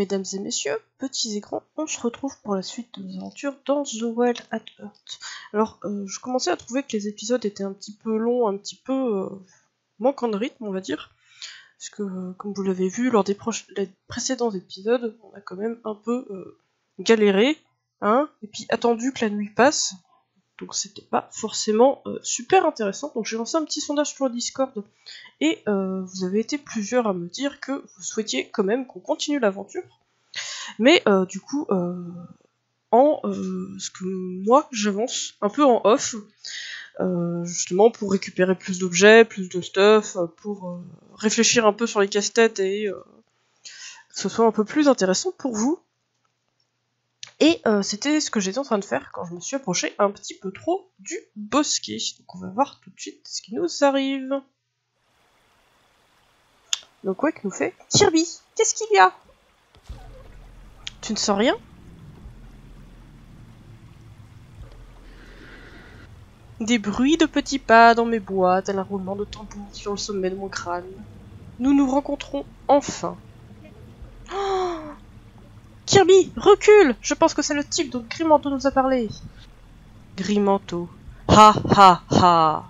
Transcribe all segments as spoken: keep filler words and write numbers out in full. Mesdames et messieurs, petits et grands, on se retrouve pour la suite de nos aventures dans The Wild at Heart. Alors, euh, je commençais à trouver que les épisodes étaient un petit peu longs, un petit peu euh, manquant de rythme, on va dire. Parce que, euh, comme vous l'avez vu, lors des les précédents épisodes, on a quand même un peu euh, galéré, hein, et puis attendu que la nuit passe. Donc c'était pas forcément euh, super intéressant. Donc j'ai lancé un petit sondage sur Discord. Et euh, vous avez été plusieurs à me dire que vous souhaitiez quand même qu'on continue l'aventure. Mais euh, du coup, euh, en euh, ce que moi j'avance un peu en off, euh, justement pour récupérer plus d'objets, plus de stuff, pour euh, réfléchir un peu sur les casse-têtes et euh, que ce soit un peu plus intéressant pour vous. Et euh, c'était ce que j'étais en train de faire quand je me suis approché un petit peu trop du bosquet. Donc on va voir tout de suite ce qui nous arrive. Donc Wake nous fait... Kirby, qu'est-ce qu'il y a? Tu ne sens rien? Des bruits de petits pas dans mes bois, tel un roulement de tambour sur le sommet de mon crâne. Nous nous rencontrons enfin. Oh, Kirby, recule! Je pense que c'est le type dont Grimanto nous a parlé. Grimanto. Ha ha ha!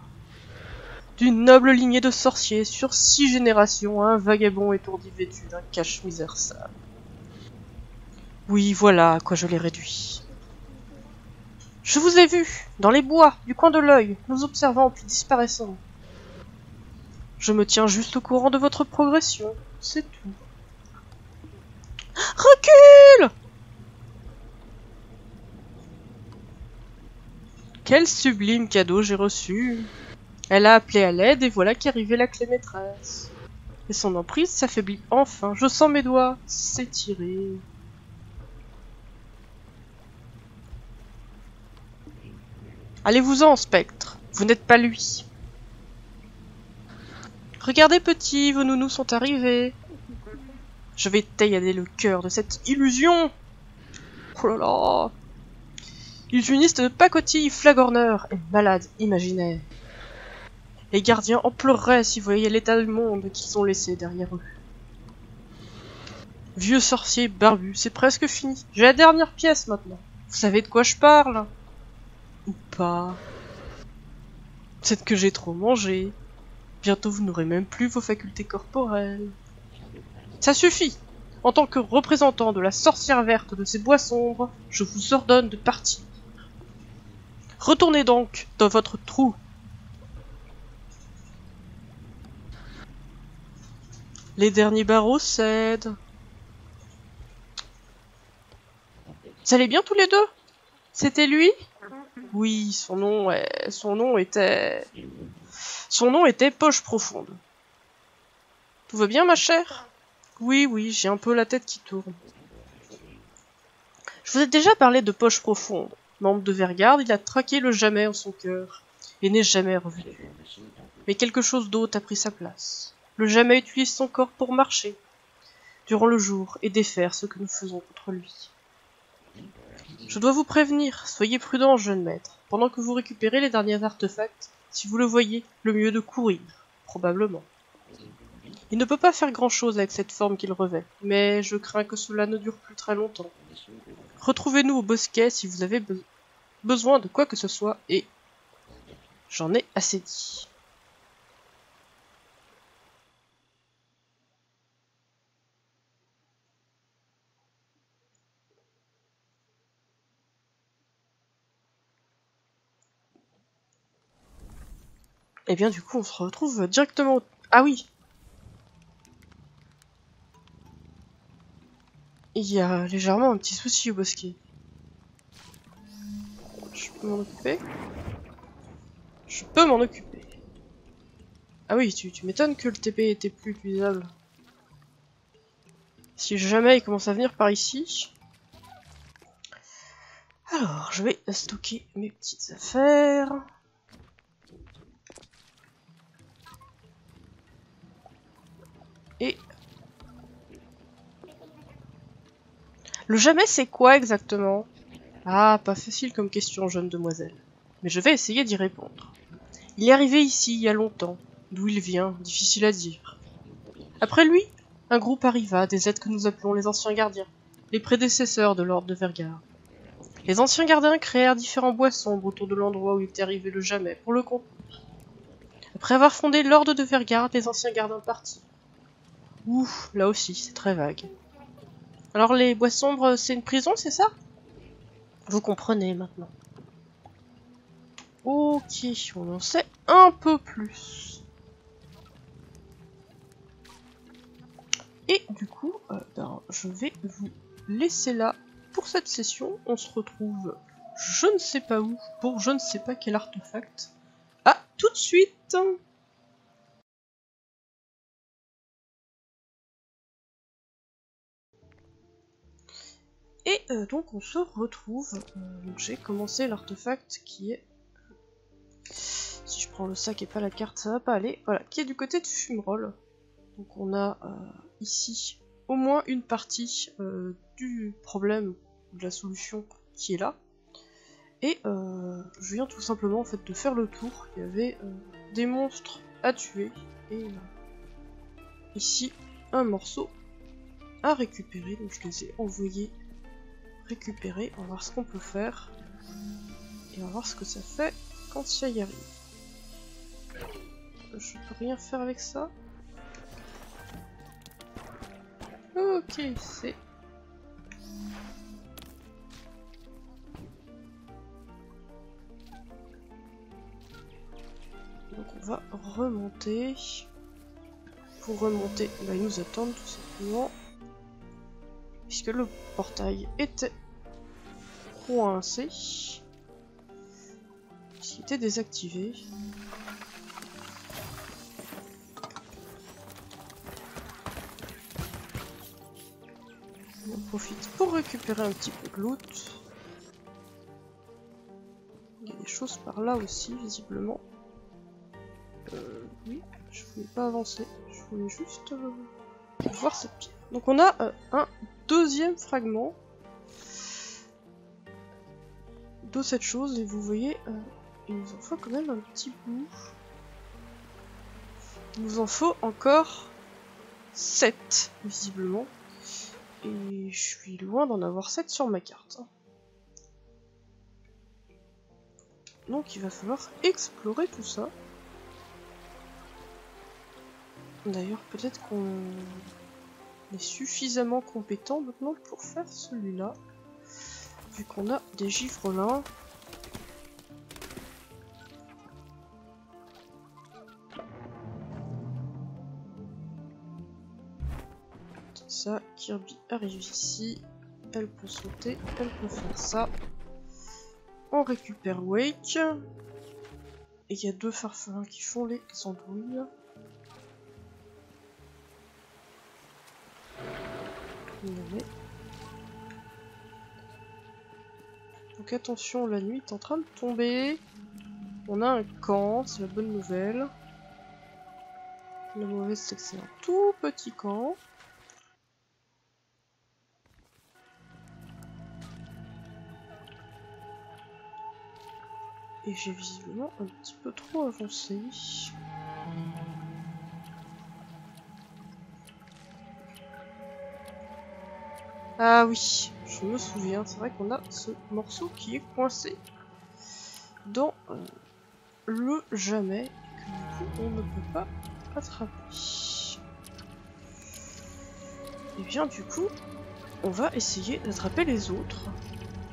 D'une noble lignée de sorciers sur six générations, un vagabond étourdi vêtu d'un cache-misère sale. Oui, voilà à quoi je l'ai réduit. Je vous ai vu, dans les bois, du coin de l'œil, nous observant puis disparaissant. Je me tiens juste au courant de votre progression, c'est tout. Recule! Quel sublime cadeau j'ai reçu! Elle a appelé à l'aide et voilà qu'arrivait la clé maîtresse. Et son emprise s'affaiblit enfin. Je sens mes doigts s'étirer. Allez-vous-en, spectre. Vous n'êtes pas lui. Regardez, petit, vos nounous sont arrivés. Je vais taillader le cœur de cette illusion. Oh là là. Illusionniste de pacotille, flagorneur et malade imaginaire. Les gardiens en pleureraient s'ils voyaient l'état du monde qu'ils ont laissé derrière eux. Vieux sorcier barbu, c'est presque fini. J'ai la dernière pièce maintenant. Vous savez de quoi je parle? Ou pas? Peut-être que j'ai trop mangé. Bientôt vous n'aurez même plus vos facultés corporelles. Ça suffit! En tant que représentant de la sorcière verte de ces bois sombres, je vous ordonne de partir. Retournez donc dans votre trou. Les derniers barreaux cèdent. Ça allait bien tous les deux? C'était lui? Oui, son nom, est... son nom était... Son nom était Poche Profonde. Tout va bien, ma chère? Oui, oui, j'ai un peu la tête qui tourne. Je vous ai déjà parlé de Poche Profonde. Membre de Vieille Garde, il a traqué le jamais en son cœur et n'est jamais revenu. Mais quelque chose d'autre a pris sa place. Le jamais utilise son corps pour marcher durant le jour et défaire ce que nous faisons contre lui. Je dois vous prévenir, soyez prudent, jeune maître. Pendant que vous récupérez les derniers artefacts, si vous le voyez, le mieux de courir, probablement. Il ne peut pas faire grand-chose avec cette forme qu'il revêt, mais je crains que cela ne dure plus très longtemps. Retrouvez-nous au bosquet si vous avez be- besoin de quoi que ce soit, et... J'en ai assez dit. Et bien du coup, on se retrouve directement... Ah oui! Il y a légèrement un petit souci au bosquet. Je peux m'en occuper? Je peux m'en occuper. Ah oui, tu, tu m'étonnes que le T P était plus utilisable. Si jamais il commence à venir par ici... Alors, je vais stocker mes petites affaires... Et... Le jamais, c'est quoi exactement? Ah, pas facile comme question, jeune demoiselle. Mais je vais essayer d'y répondre. Il est arrivé ici, il y a longtemps. D'où il vient, difficile à dire. Après lui, un groupe arriva, des êtres que nous appelons les anciens gardiens, les prédécesseurs de l'ordre de Vergard. Les anciens gardiens créèrent différents bois sombres autour de l'endroit où était arrivé le Jamais, pour le compte. Après avoir fondé l'ordre de Vergard, les anciens gardiens partirent. Ouf, là aussi, c'est très vague. Alors les bois sombres, c'est une prison, c'est ça? Vous comprenez maintenant. Ok, on en sait un peu plus. Et du coup, euh, ben, je vais vous laisser là pour cette session. On se retrouve je ne sais pas où, pour je ne sais pas quel artefact. À tout de suite! Et euh, donc on se retrouve, euh, j'ai commencé l'artefact qui est, si je prends le sac et pas la carte ça va pas aller, voilà, qui est du côté de Fumerolles. Donc on a euh, ici au moins une partie euh, du problème, de la solution qui est là. Et euh, je viens tout simplement en fait de faire le tour, il y avait euh, des monstres à tuer et euh, ici un morceau à récupérer, donc je les ai envoyés récupérer, on va voir ce qu'on peut faire et on va voir ce que ça fait quand ça y arrive. Je peux rien faire avec ça. Ok, c'est donc on va remonter. Pour remonter, bah, ils nous attendent tout simplement puisque le portail était coincé, qui était désactivé. On en profite pour récupérer un petit peu de loot. Il y a des choses par là aussi, visiblement. Euh, oui, je voulais pas avancer, je voulais juste euh, voir cette pierre. Donc on a euh, un deuxième fragment de cette chose, et vous voyez, euh, il nous en faut quand même un petit bout. Il nous en faut encore sept, visiblement. Et je suis loin d'en avoir sept sur ma carte. Donc il va falloir explorer tout ça. D'ailleurs, peut-être qu'on est suffisamment compétent maintenant pour faire celui-là, vu qu'on a des givrelins. Ça, Kirby arrive ici, elle peut sauter, elle peut faire ça. On récupère Wake. Et il y a deux farfarins qui font les andouilles. Donc attention, la nuit est en train de tomber. On a un camp, c'est la bonne nouvelle. La mauvaise, c'est que c'est un tout petit camp. Et j'ai visiblement un petit peu trop avancé. Ah oui, je me souviens, c'est vrai qu'on a ce morceau qui est coincé dans euh, le Jamais, et que du coup on ne peut pas attraper. Et bien du coup, on va essayer d'attraper les autres,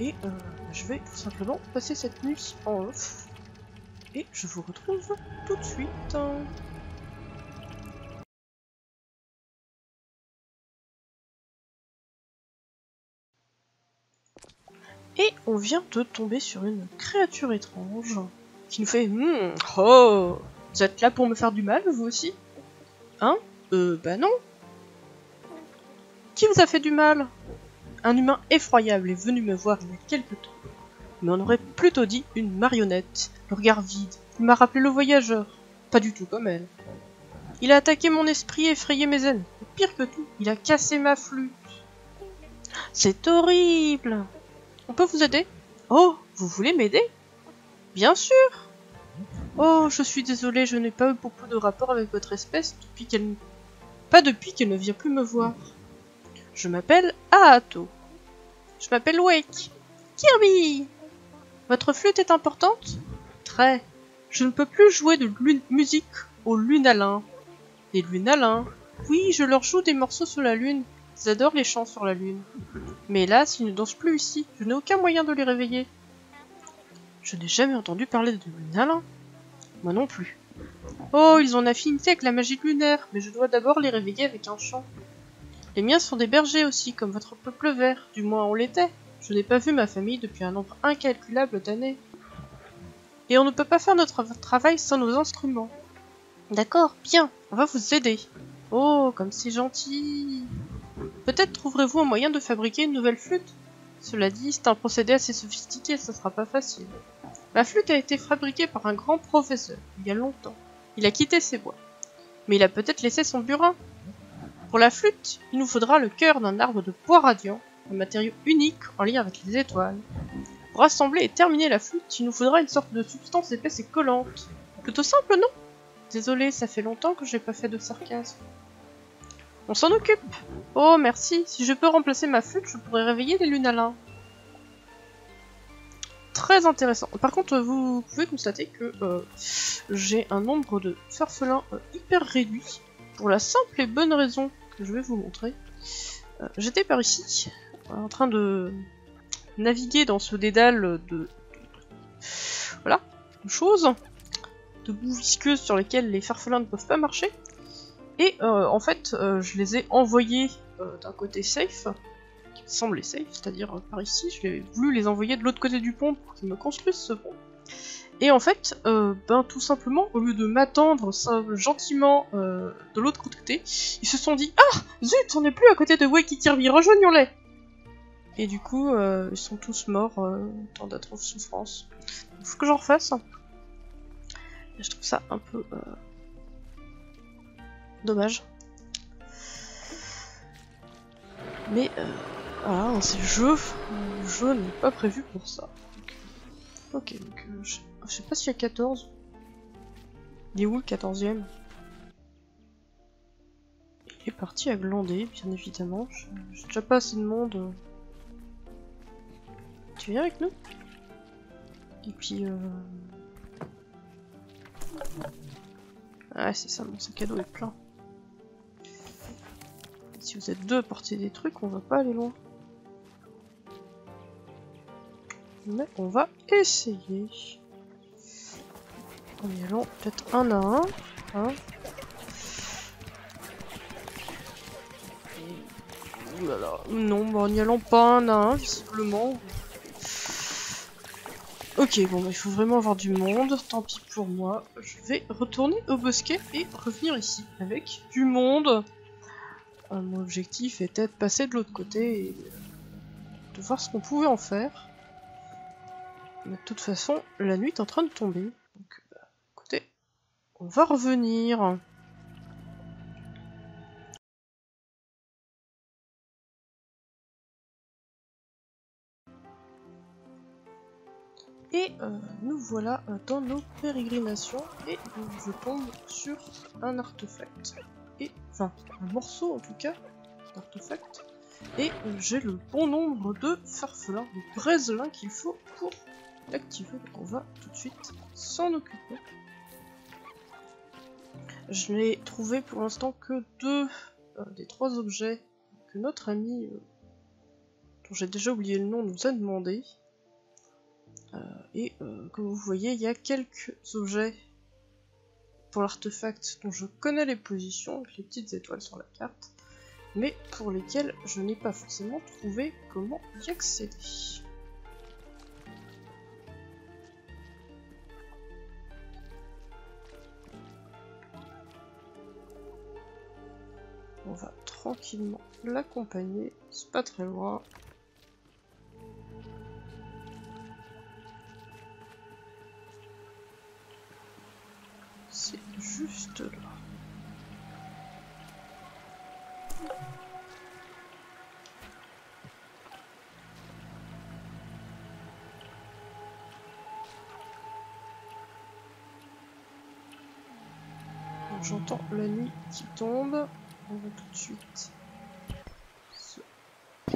et euh, je vais tout simplement passer cette nuit en off, et je vous retrouve tout de suite. Hein. Et on vient de tomber sur une créature étrange qui nous fait hmm, « Oh, vous êtes là pour me faire du mal, vous aussi? Hein? Euh, bah non. Qui vous a fait du mal? Un humain effroyable est venu me voir il y a quelque temps, mais on aurait plutôt dit une marionnette, le regard vide. Il m'a rappelé le voyageur, pas du tout comme elle. Il a attaqué mon esprit et effrayé mes ailes. Et pire que tout, il a cassé ma flûte. C'est horrible! On peut vous aider? Oh, vous voulez m'aider? Bien sûr! Oh, je suis désolée, je n'ai pas eu beaucoup de rapport avec votre espèce depuis qu'elle Pas depuis qu'elle ne vient plus me voir. Je m'appelle Aato. Je m'appelle Wake. Kirby! Votre flûte est importante? Très. Je ne peux plus jouer de musique aux Lunalins. Les Lunalins? Oui, je leur joue des morceaux sur la lune. Ils adorent les chants sur la lune. Mais hélas, ils ne dansent plus ici. Je n'ai aucun moyen de les réveiller. Je n'ai jamais entendu parler de Lunalins. Moi non plus. Oh, ils ont une affinité avec la magie lunaire, mais je dois d'abord les réveiller avec un chant. Les miens sont des bergers aussi, comme votre peuple vert. Du moins, on l'était. Je n'ai pas vu ma famille depuis un nombre incalculable d'années. Et on ne peut pas faire notre travail sans nos instruments. D'accord, bien, on va vous aider. Oh, comme c'est gentil. Peut-être trouverez-vous un moyen de fabriquer une nouvelle flûte. Cela dit, c'est un procédé assez sophistiqué, ça sera pas facile. Ma flûte a été fabriquée par un grand professeur, il y a longtemps. Il a quitté ses bois. Mais il a peut-être laissé son burin. Pour la flûte, il nous faudra le cœur d'un arbre de bois radiant, un matériau unique en lien avec les étoiles. Pour assembler et terminer la flûte, il nous faudra une sorte de substance épaisse et collante. Plutôt simple, non? Désolé, ça fait longtemps que j'ai pas fait de sarcasme. On s'en occupe. Oh, merci. Si je peux remplacer ma flûte, je pourrais réveiller les Lunalins. Très intéressant. Par contre, vous pouvez constater que euh, j'ai un nombre de farfelins euh, hyper réduit. Pour la simple et bonne raison que je vais vous montrer. Euh, J'étais par ici, euh, en train de naviguer dans ce dédale de... Voilà, de choses. De boues visqueuses sur lesquelles les farfelins ne peuvent pas marcher. Et euh, en fait, euh, je les ai envoyés euh, d'un côté safe, qui me semblait safe, c'est-à-dire euh, par ici. Je l'ai voulu les envoyer de l'autre côté du pont pour qu'ils me construisent ce pont. Et en fait, euh, ben, tout simplement, au lieu de m'attendre gentiment euh, de l'autre côté, ils se sont dit « Ah zut, on n'est plus à côté de Wake et Kirby, rejoignons-les » Et du coup, euh, ils sont tous morts euh, dans d'atroces souffrances. Il faut que j'en refasse. Et je trouve ça un peu... Euh... dommage. Mais euh, voilà, c'est le jeu. Le jeu n'est pas prévu pour ça. Ok, okay donc euh, je, je sais pas s'il y a quatorze. Il est où le quatorzième? Il est parti à glander, bien évidemment. J'ai déjà pas assez de monde. Tu viens avec nous? Et puis... Euh... Ah, c'est ça, mon sac à dos est plein. Si vous êtes deux à porter des trucs, on va pas aller loin. Mais on va essayer. En y allant peut-être un à un. Hein. Et... Ouh là là. Non, bah en y allant pas un à un, visiblement. Ok, bon, bah, il faut vraiment avoir du monde. Tant pis pour moi. Je vais retourner au bosquet et revenir ici avec du monde. Euh, mon objectif était de passer de l'autre côté et de voir ce qu'on pouvait en faire. Mais de toute façon, la nuit est en train de tomber. Donc, bah, écoutez, on va revenir. Et euh, nous voilà dans nos pérégrinations. Et je tombe sur un artefact. Et, enfin, un morceau en tout cas, d'artefact. Et euh, j'ai le bon nombre de farfelins, de brézelins qu'il faut pour l'activer. Donc on va tout de suite s'en occuper. Je n'ai trouvé pour l'instant que deux euh, des trois objets que notre ami, euh, dont j'ai déjà oublié le nom, nous a demandé. Euh, et euh, comme vous voyez, il y a quelques objets pour l'artefact dont je connais les positions, avec les petites étoiles sur la carte, mais pour lesquels je n'ai pas forcément trouvé comment y accéder. On va tranquillement l'accompagner, c'est pas très loin. C'est juste là. J'entends la nuit qui tombe. on va tout de suite se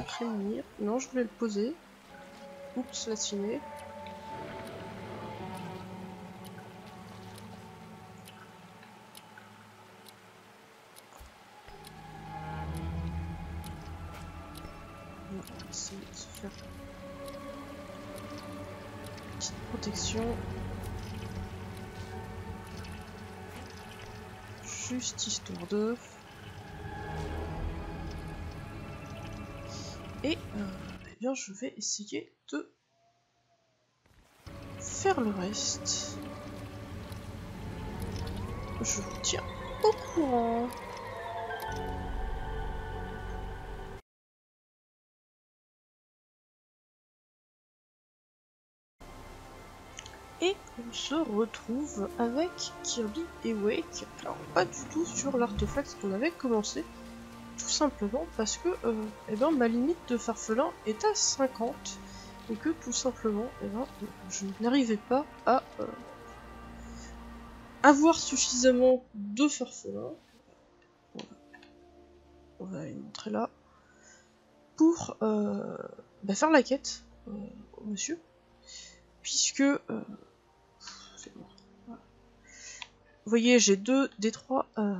prémunir. Non, je voulais le poser. Oups, la fumée. On va essayer de se faire une petite protection. Juste histoire de... Et, euh, eh bien, je vais essayer de faire le reste. Je vous tiens au courant. Et on se retrouve avec Kirby et Wake. Alors, pas du tout sur l'artefact qu'on avait commencé. Tout simplement parce que euh, eh ben, ma limite de farfelin est à cinquante. Et que tout simplement, eh ben, je n'arrivais pas à euh, avoir suffisamment de farfelin. On va les montrer là. Pour euh, bah, faire la quête euh, au monsieur. Puisque... Euh, c'est bon. Voilà. Vous voyez, j'ai deux des trois... Euh,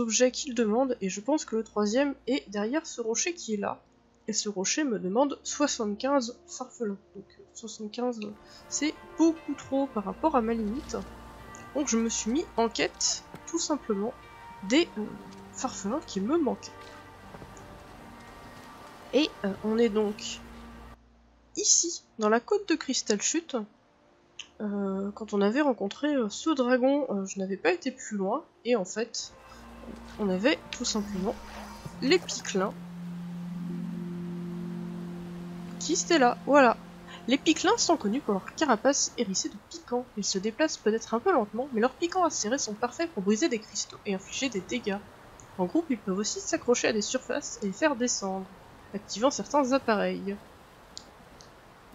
objets qu'il demande, et je pense que le troisième est derrière ce rocher qui est là, et ce rocher me demande soixante-quinze farfelins, donc soixante-quinze c'est beaucoup trop par rapport à ma limite, donc je me suis mis en quête tout simplement des euh, farfelins qui me manquaient. Et euh, on est donc ici, dans la côte de Crystal Chute, euh, quand on avait rencontré euh, ce dragon, euh, je n'avais pas été plus loin, et en fait... On avait tout simplement les piquelins qui étaient là, voilà. Les piquelins sont connus pour leur carapace hérissée de piquants. Ils se déplacent peut-être un peu lentement, mais leurs piquants acérés sont parfaits pour briser des cristaux et infliger des dégâts. En groupe, ils peuvent aussi s'accrocher à des surfaces et les faire descendre, activant certains appareils.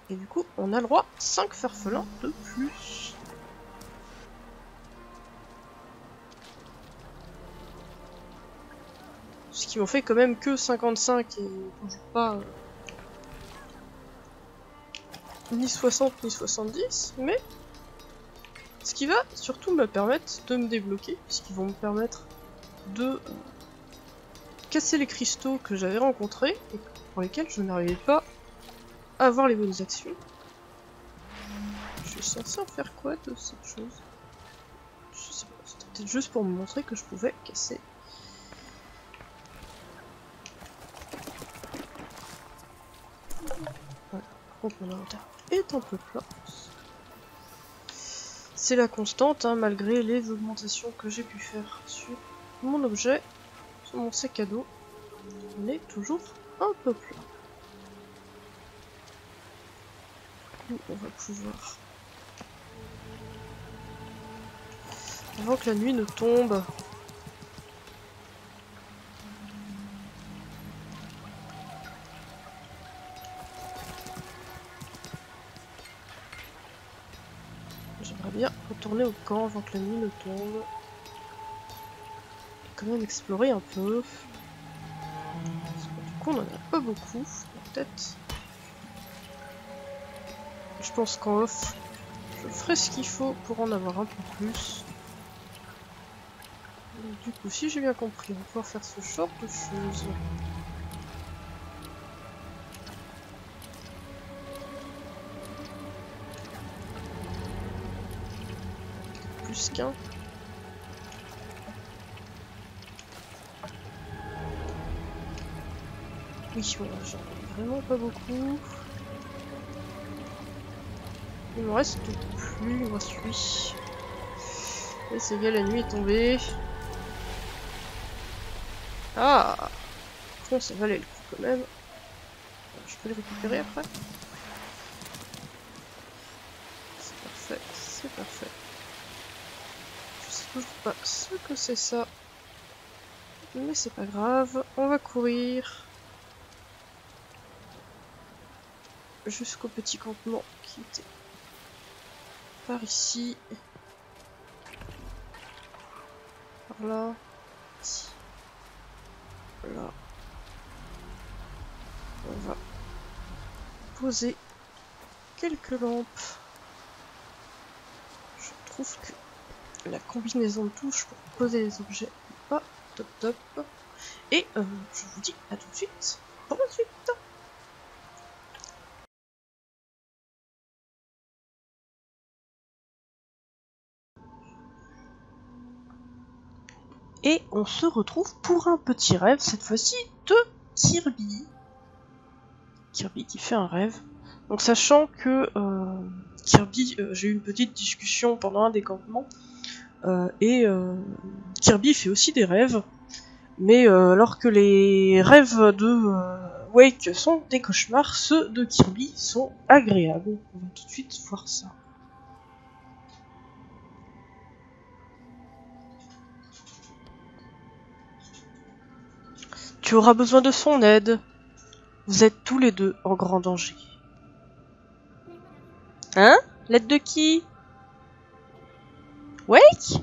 Et du coup, on a le droit à cinq farfelins de plus. Ce qui m'en fait quand même que cinquante-cinq et toujours pas euh, ni soixante ni soixante-dix, mais ce qui va surtout me permettre de me débloquer, puisqu'ils vont me permettre de euh, casser les cristaux que j'avais rencontrés et pour lesquels je n'arrivais pas à avoir les bonnes actions. Je suis censé en faire quoi de cette chose? Je sais pas, c'était peut-être juste pour me montrer que je pouvais casser. Donc mon inventaire est un peu plat. C'est la constante, hein, malgré les augmentations que j'ai pu faire sur mon objet, sur mon sac à dos. On est toujours un peu plat. Du coup, on va pouvoir... Avant que la nuit ne tombe... Retourner au camp avant que la nuit ne tombe. Et quand même explorer un peu. Parce que du coup on en a pas beaucoup. Peut-être. Je pense qu'en off, je ferai ce qu'il faut pour en avoir un peu plus. Et du coup, si j'ai bien compris, on va pouvoir faire ce genre de choses. Qu'un. Oui, voilà, j'en ai vraiment pas beaucoup. Il me reste plus, il me reste lui. Et c'est bien, la nuit est tombée. Ah, bon, ça valait le coup quand même. Je peux le récupérer après. C'est parfait, c'est parfait. Je sais pas ce que c'est ça, mais c'est pas grave, on va courir jusqu'au petit campement qui était par ici, par là, ici. Là. On va poser quelques lampes. Je trouve que la combinaison de touches pour poser les objets n'est pas top top. Et euh, je vous dis à tout de suite pour la suite. Et on se retrouve pour un petit rêve, cette fois-ci de Kirby. Kirby qui fait un rêve. Donc sachant que euh, Kirby, euh, j'ai eu une petite discussion pendant un des campements, euh, et euh, Kirby fait aussi des rêves, mais euh, alors que les rêves de euh, Wake sont des cauchemars, ceux de Kirby sont agréables. On va tout de suite voir ça. Tu auras besoin de son aide. Vous êtes tous les deux en grand danger. Hein? L'aide de qui? Wake?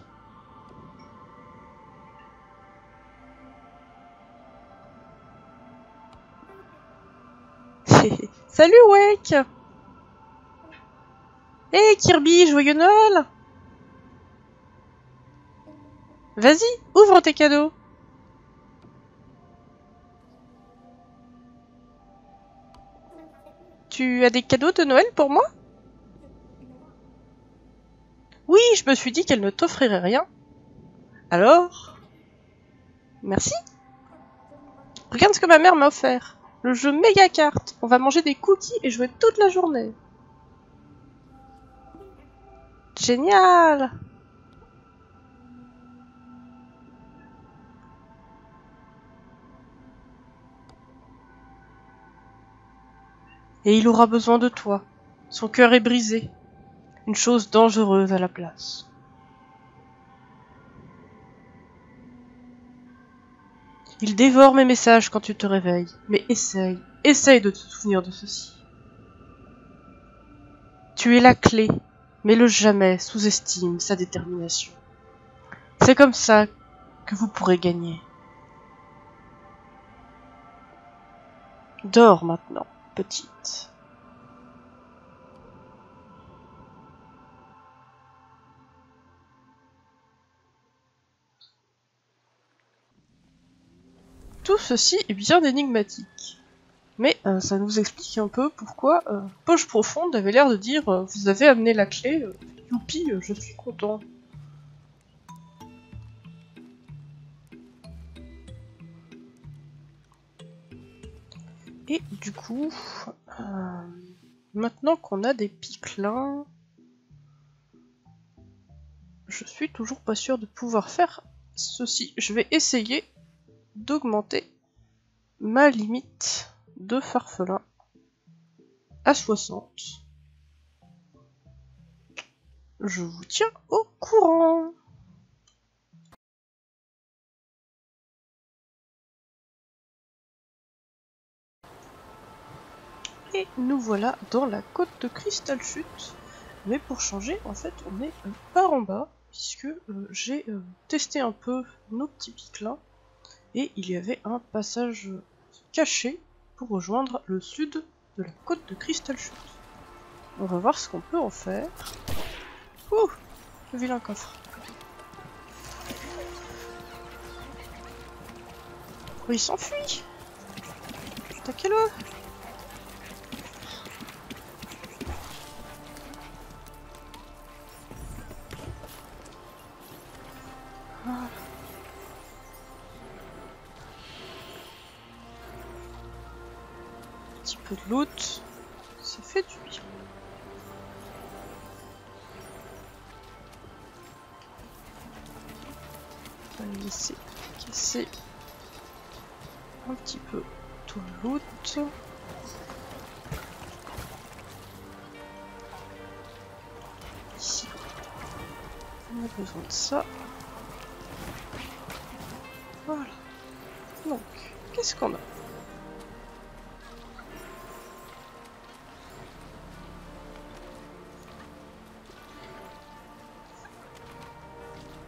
Salut Wake! Hey Kirby, joyeux Noël! Vas-y, ouvre tes cadeaux! Tu as des cadeaux de Noël pour moi? Oui, je me suis dit qu'elle ne t'offrirait rien. Alors? Merci. Regarde ce que ma mère m'a offert. Le jeu Mega Carte. On va manger des cookies et jouer toute la journée. Génial! Et il aura besoin de toi. Son cœur est brisé. Une chose dangereuse à la place. Il dévore mes messages quand tu te réveilles. Mais essaye, essaye de te souvenir de ceci. Tu es la clé, mais le jamais sous-estime sa détermination. C'est comme ça que vous pourrez gagner. Dors maintenant. Petite. Tout ceci est bien énigmatique, mais euh, ça nous explique un peu pourquoi euh, Poche Profonde avait l'air de dire euh, vous avez amené la clé, euh, youpi, euh, je suis content. Et du coup, euh, maintenant qu'on a des piquelins, je suis toujours pas sûre de pouvoir faire ceci. Je vais essayer d'augmenter ma limite de farfelin à soixante. Je vous tiens au courant. Et nous voilà dans la côte de Crystal Chute, mais pour changer, en fait, on est euh, par en bas, puisque euh, j'ai euh, testé un peu nos petits piquelins, et il y avait un passage caché pour rejoindre le sud de la côte de Crystal Chute. On va voir ce qu'on peut en faire. Ouh, le vilain coffre. Oh, il s'enfuit. Attaquez-le. De loot, ça fait du bien. On va laisser casser un petit peu tout le loot. Ici, on a besoin de ça. Voilà. Donc, qu'est-ce qu'on a?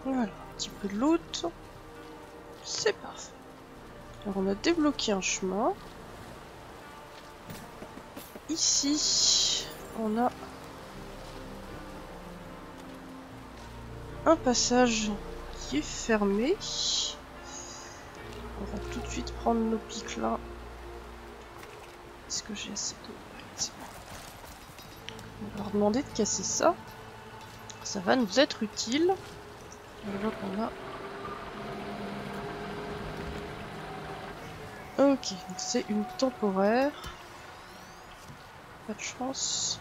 Voilà, un petit peu de loot, c'est parfait. Alors on a débloqué un chemin. Ici, on a un passage qui est fermé. On va tout de suite prendre nos piquelins. Est-ce que j'ai assez de... On va leur demander de casser ça. Ça va nous être utile. Et là, on a... Ok, donc c'est une temporaire. Pas de chance.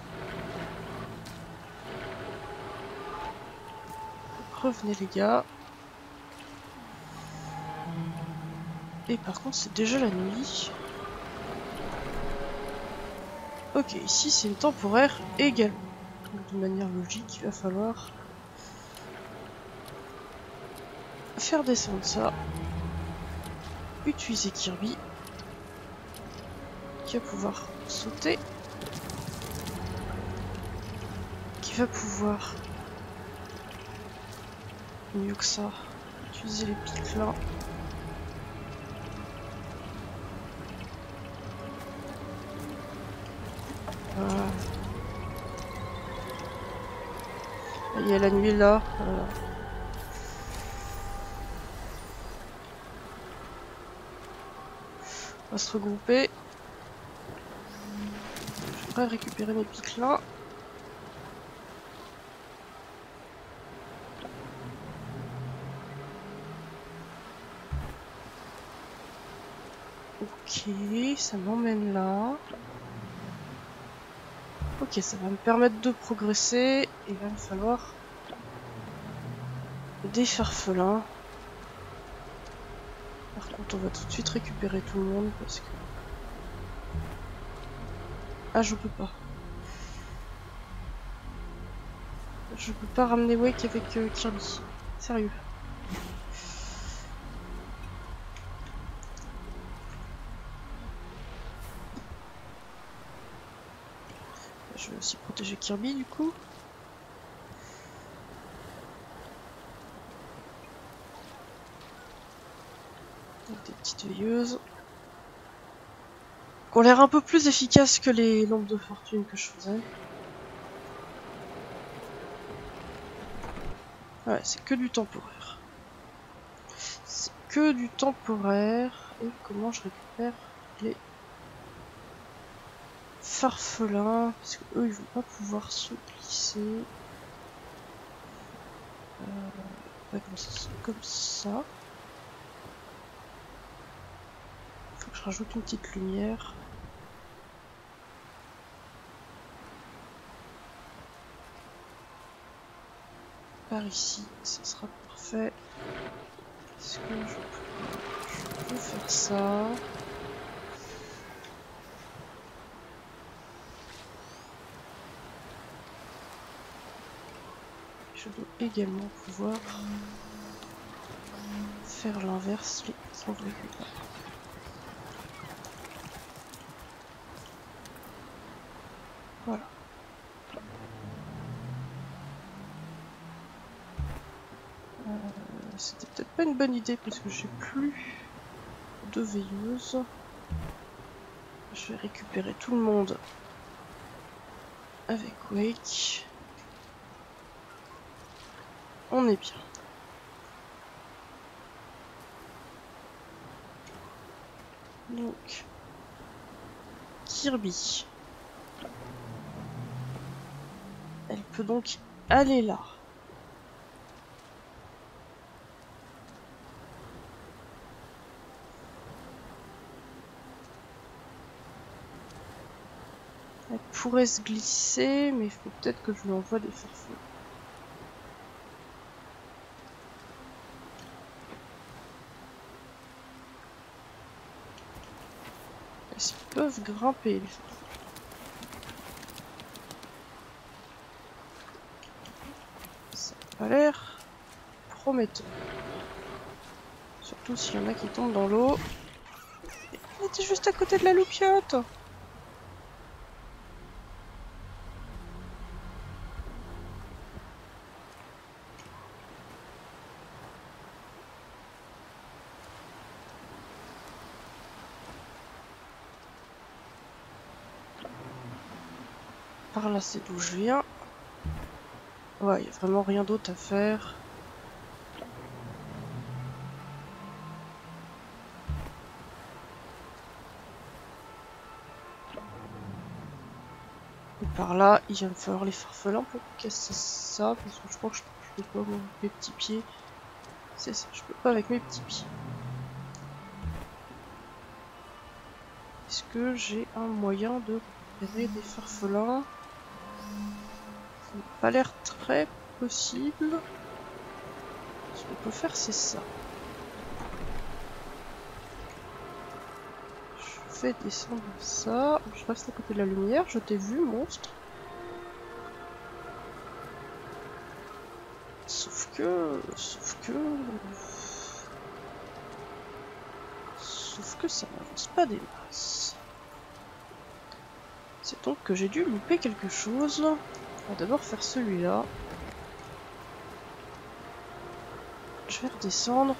Revenez les gars. Et par contre c'est déjà la nuit. Ok, ici c'est une temporaire également. Donc de manière logique il va falloir faire descendre ça. Utiliser Kirby qui va pouvoir sauter, qui va pouvoir mieux que ça utiliser les piquelins. Voilà. Il y a la nuit là. Voilà. On va se regrouper. J'aimerais récupérer mes piquelins. Ok, ça m'emmène là. Ok, ça va me permettre de progresser. Il va me falloir des farfelins. Par contre, on va tout de suite récupérer tout le monde parce que... Ah, je peux pas. Je peux pas ramener Wake avec euh, Kirby. Sérieux. Je vais aussi protéger Kirby du coup. Des petites veilleuses. Qui ont l'air un peu plus efficaces que les lampes de fortune que je faisais. Ouais, c'est que du temporaire. C'est que du temporaire. Et comment je récupère les farfelins? Parce que eux ils vont pas pouvoir se glisser. Euh, ouais, comme ça. Comme ça. Je rajoute une petite lumière. Par ici, ça sera parfait. Est-ce que je peux, je peux faire ça? Je dois également pouvoir faire l'inverse, les enlever. Voilà. Euh, C'était peut-être pas une bonne idée parce que j'ai plus de veilleuses. Je vais récupérer tout le monde avec Wake. On est bien. Donc, Kirby. Elle peut donc aller là. Elle pourrait se glisser, mais il faut peut-être que je lui envoie des farfelins. Elles peuvent grimper, les farfelins. A l'air prometteur. Surtout s'il y en a qui tombent dans l'eau. On était juste à côté de la loupiote. par là c'est d'où je viens. Ouais, il n'y a vraiment rien d'autre à faire. Et par là, il va me falloir les farfelins pour casser ça, parce que je crois que je peux pas avec mes petits pieds. C'est ça, je peux pas avec mes petits pieds. Est-ce que j'ai un moyen de repérer des farfelins? Ça n'a pas l'air très possible. Ce qu'on peut faire, c'est ça. Je fais descendre ça. Je reste à côté de la lumière. Je t'ai vu, monstre. Sauf que... Sauf que... Sauf que ça n'avance pas des masses. C'est donc que j'ai dû louper quelque chose. On va d'abord faire celui-là. Je vais redescendre.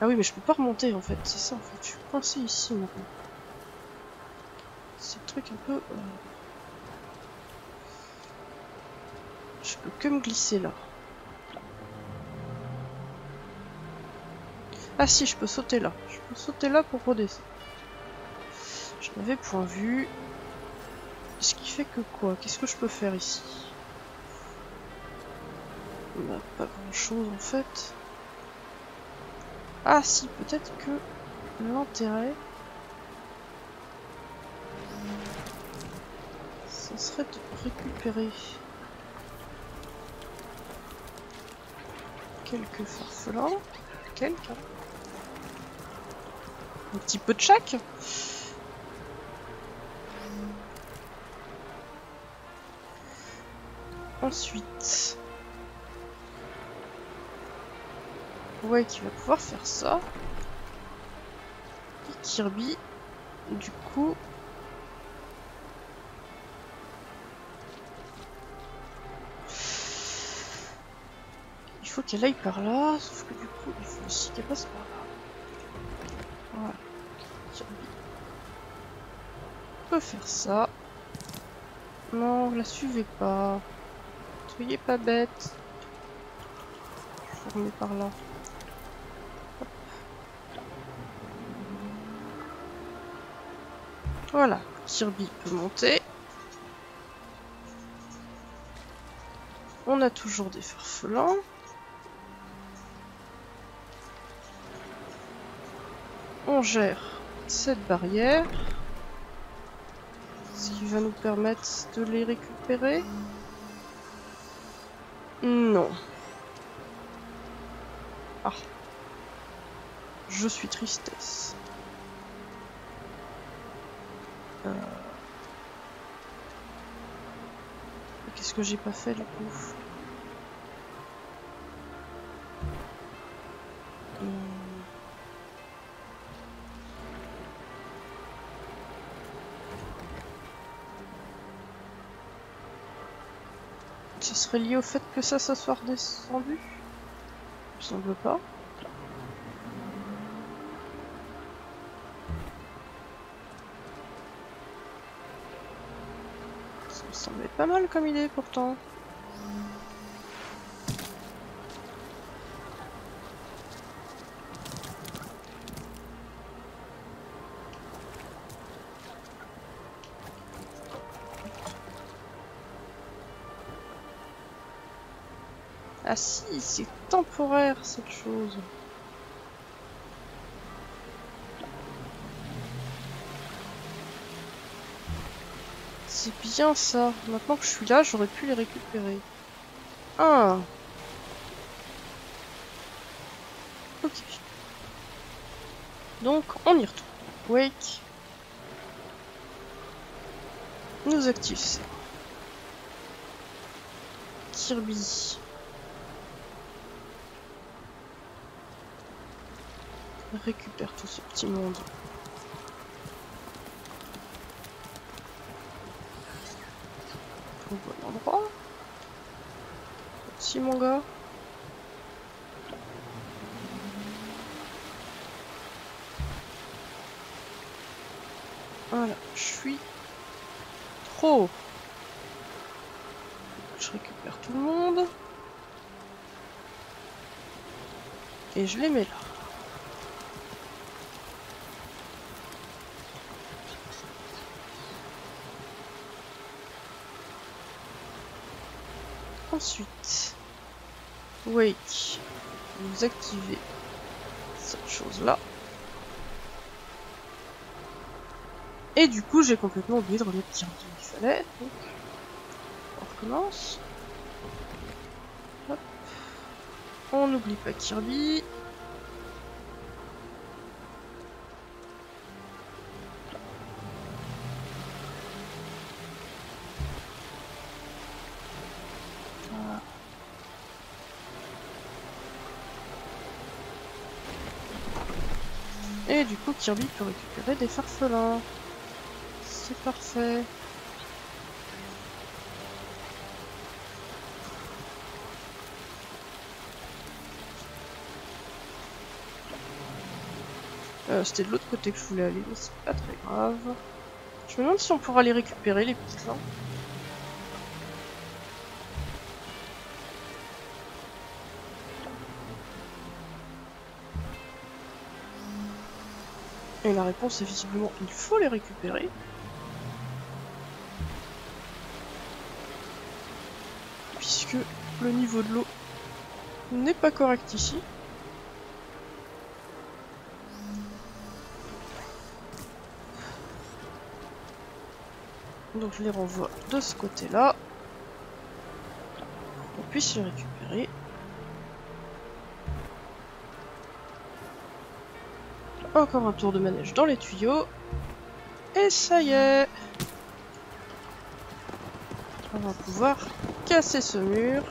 Ah oui, mais je peux pas remonter en fait, c'est ça en fait. Je suis coincé ici maintenant. C'est le truc un peu... Euh... Je peux que me glisser là. Ah si, je peux sauter là. Je peux sauter là pour redescendre. Je n'avais point vu. Ce qui fait que quoi? Qu'est-ce que je peux faire ici? On n'a pas grand chose en fait. Ah si, peut-être que l'intérêt, ça serait de récupérer quelques farfelins. Quelques. Un petit peu de chaque. Ensuite, ouais, qui va pouvoir faire ça. Et Kirby, du coup, il faut qu'elle aille par là, sauf que du coup, il faut aussi qu'elle passe par là. Voilà, Kirby peut faire ça. Non, la suivez pas. Soyez pas bête. Je vais revenir par là. Hop. Voilà, Kirby peut monter. On a toujours des farfelins. On gère cette barrière. Ce qui va nous permettre de les récupérer. Non. Ah. Je suis tristesse. Euh... Qu'est-ce que j'ai pas fait du coup? hum... Ce serait lié au fait que ça, ça soit redescendu? Il me semble pas. Ça me semblait pas mal comme idée pourtant. Ah si, c'est temporaire cette chose. C'est bien ça. Maintenant que je suis là, j'aurais pu les récupérer. Ah. Ok. Donc, on y retourne. Wake nous active ça. Kirby récupère tout ce petit monde. Au bon endroit. Si mon gars. Voilà, je suis trop. Je récupère tout le monde. Et je les mets là. Ensuite, Wake, vous activez cette chose-là. Et du coup, j'ai complètement oublié de remettre Kirby comme il fallait. Donc, on recommence. Hop. On n'oublie pas Kirby. Et du coup, Kirby peut récupérer des farfelins. C'est parfait. Euh, C'était de l'autre côté que je voulais aller, mais c'est pas très grave. Je me demande si on pourra les récupérer, les piquelins. Et la réponse est visiblement, il faut les récupérer. Puisque le niveau de l'eau n'est pas correct ici. Donc je les renvoie de ce côté-là. Pour qu'on puisse les récupérer. Encore un tour de manège dans les tuyaux. Et ça y est. On va pouvoir casser ce mur.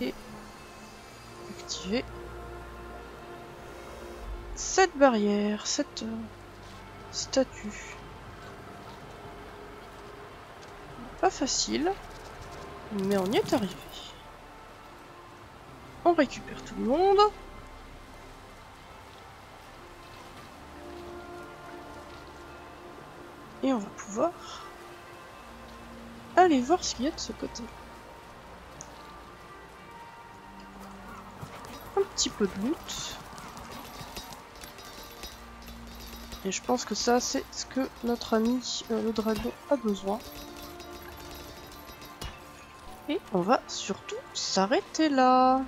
Et activer cette barrière, cette statue. Pas facile. Mais on y est arrivé. On récupère tout le monde. Et on va pouvoir aller voir ce qu'il y a de ce côté. Un petit peu de loot. Et je pense que ça, c'est ce que notre ami euh, le dragon a besoin. Et on va surtout s'arrêter là.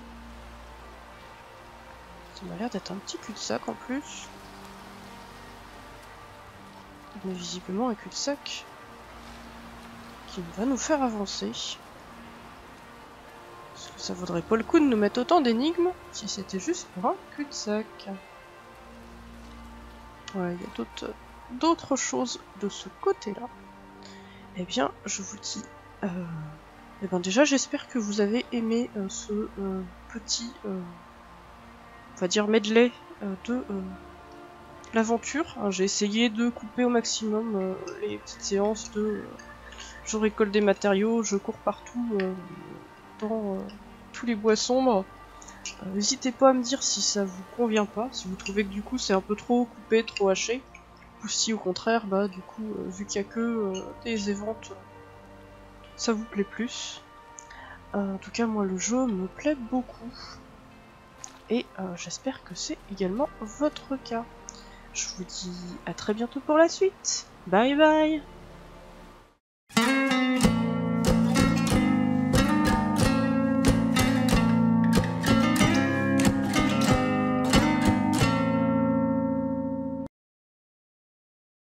Ça m'a l'air d'être un petit cul-de-sac en plus. Mais visiblement un cul-de-sac qui va nous faire avancer. Parce que ça vaudrait pas le coup de nous mettre autant d'énigmes si c'était juste pour un cul-de-sac. Ouais, il y a d'autres choses de ce côté-là. Eh bien, je vous dis... Euh... Et eh ben déjà j'espère que vous avez aimé euh, ce euh, petit, euh, on va dire medley euh, de euh, l'aventure. J'ai essayé de couper au maximum euh, les petites séances de euh, je récolte des matériaux, je cours partout euh, dans euh, tous les bois sombres. Euh, N'hésitez pas à me dire si ça vous convient pas, si vous trouvez que du coup c'est un peu trop coupé, trop haché, ou si au contraire bah du coup euh, vu qu'il n'y a que euh, des éventes, ça vous plaît plus. Euh, en tout cas moi le jeu me plaît beaucoup et euh, j'espère que c'est également votre cas. Je vous dis à très bientôt pour la suite. Bye bye.